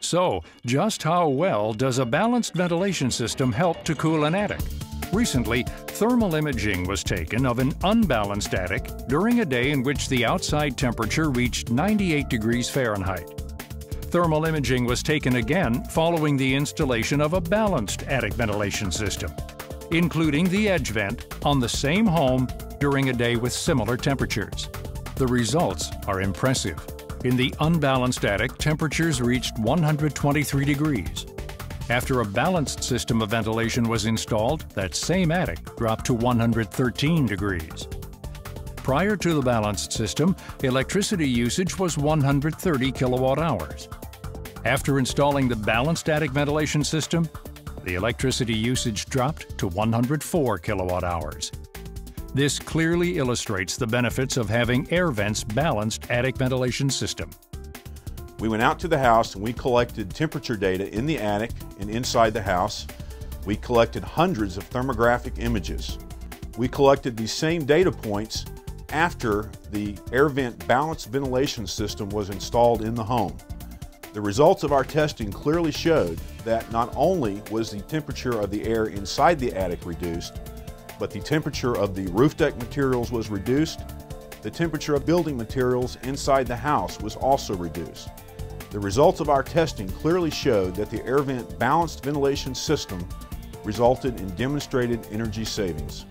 So, just how well does a balanced ventilation system help to cool an attic? Recently, thermal imaging was taken of an unbalanced attic during a day in which the outside temperature reached 98 degrees Fahrenheit. Thermal imaging was taken again following the installation of a balanced attic ventilation system, including the edge vent on the same home during a day with similar temperatures. The results are impressive. In the unbalanced attic, temperatures reached 123 degrees. After a balanced system of ventilation was installed, that same attic dropped to 113 degrees. Prior to the balanced system, electricity usage was 130 kilowatt hours. After installing the balanced attic ventilation system, the electricity usage dropped to 104 kilowatt hours. This clearly illustrates the benefits of having Air Vent's balanced attic ventilation system. We went out to the house and we collected temperature data in the attic and inside the house. We collected hundreds of thermographic images. We collected these same data points after the Air Vent balanced ventilation system was installed in the home. The results of our testing clearly showed that not only was the temperature of the air inside the attic reduced, but the temperature of the roof deck materials was reduced. The temperature of building materials inside the house was also reduced. The results of our testing clearly showed that the Air Vent balanced ventilation system resulted in demonstrated energy savings.